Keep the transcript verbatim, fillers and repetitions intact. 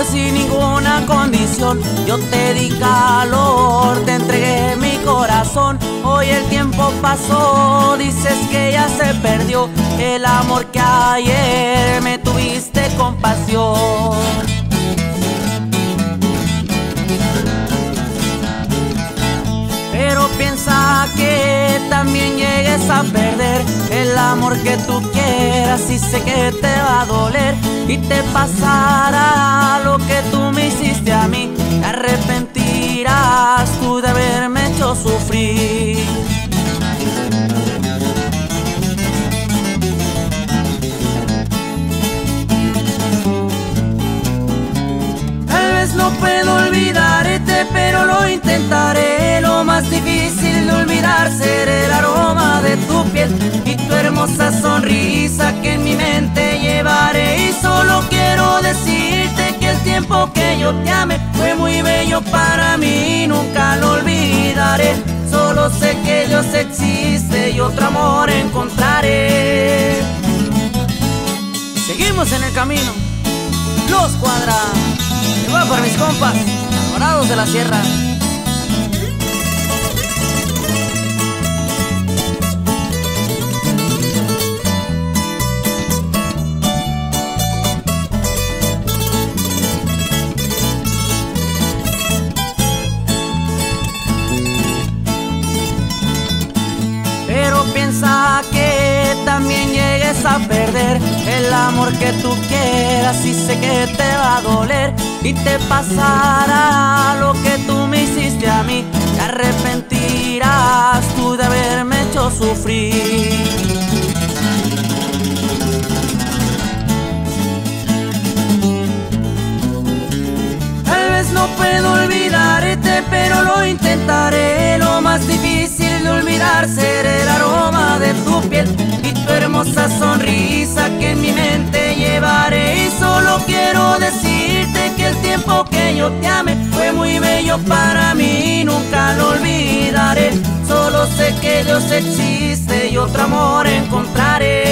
amor sin ninguna condición. Yo te di calor, te entregué mi corazón. Hoy el tiempo pasó, dices que ya se perdió el amor que ayer me tuviste con pasión. Pero piensa que también llegues a perder el amor que tú quieras, y sé que te va a doler y te pasará lo que tú me hiciste a mí. Te arrepentirás tú de haberme hecho sufrir. Tal vez no puedo olvidarte, pero lo intentaré. Lo más difícil de olvidar será el aroma de tu piel y tu hermosa sonrisa que en mi mente llevaré. Y solo quiero decirte que el tiempo que yo te amé fue muy bello para mí, nunca lo olvidaré. Solo sé que Dios existe y otro amor encontraré. Seguimos en el camino, Los Cuadra. Te voy por mis compas, enamorados de la sierra. Pero piensa que también llegues a perder el amor que tú quieras, y sé que te va a doler y te pasará lo que tú me hiciste a mí. Te arrepentirás tú de haberme hecho sufrir. Tal vez no puedo olvidarte, pero lo intentaré. Lo más difícil de olvidar será el aroma de tu piel y tu hermosa sonrisa que en mi mente llevaré. Y solo quiero decirte que el tiempo que yo te amé fue muy bello para mí, nunca lo olvidaré. Solo sé que Dios existe y otro amor encontraré.